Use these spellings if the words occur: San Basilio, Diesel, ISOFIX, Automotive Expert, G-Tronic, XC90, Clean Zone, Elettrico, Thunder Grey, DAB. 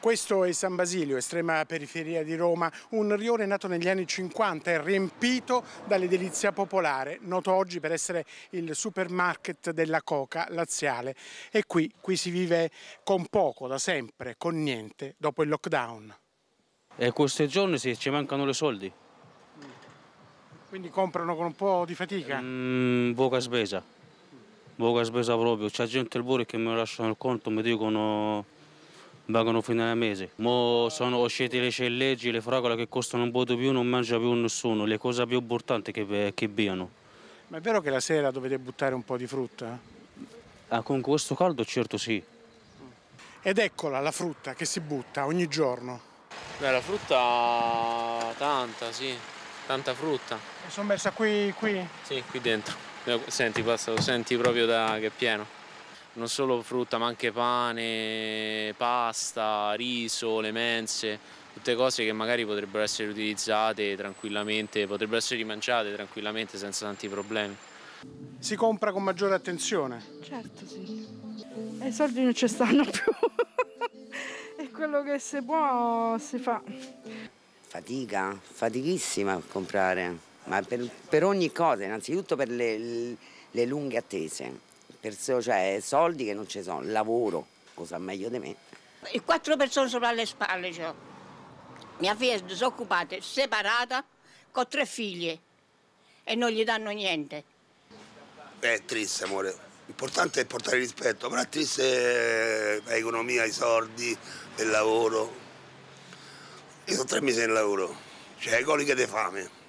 Questo è San Basilio, estrema periferia di Roma, un rione nato negli anni 50 e riempito dall'edilizia popolare, noto oggi per essere il supermarket della coca laziale. E qui si vive con poco, da sempre, con niente, dopo il lockdown. E questi giorni sì, ci mancano i soldi. Quindi comprano con un po' di fatica? Poca spesa proprio. C'è gente al buio che mi lasciano il conto, mi dicono... pagano fino al mese. Mo sono uscite le ciliegie, le fragole che costano un po' di più, non mangia più nessuno, le cose più importanti che bevono. Ma è vero che la sera dovete buttare un po' di frutta? Ah, con questo caldo certo sì. Ed eccola la frutta che si butta ogni giorno. Beh, la frutta tanta, sì, tanta frutta. E sono messa qui? Sì, qui dentro. Senti, passa, lo senti proprio che è pieno. Non solo frutta, ma anche pane, pasta, riso, le mense, tutte cose che magari potrebbero essere utilizzate tranquillamente, potrebbero essere rimangiate tranquillamente senza tanti problemi. Si compra con maggiore attenzione? Certo, sì. E i soldi non ci stanno più. E quello che si può si fa. Fatica, fatichissima a comprare, ma per ogni cosa, innanzitutto per le lunghe attese. Cioè soldi che non ci sono, lavoro, cosa meglio di me. E 4 persone sopra le spalle, cioè. Mia figlia è disoccupata, separata, con 3 figlie e non gli danno niente. È triste, amore, l'importante è portare rispetto, però è triste l'economia, i soldi, il lavoro. Io sono 3 mesi in lavoro, cioè coliche di fame.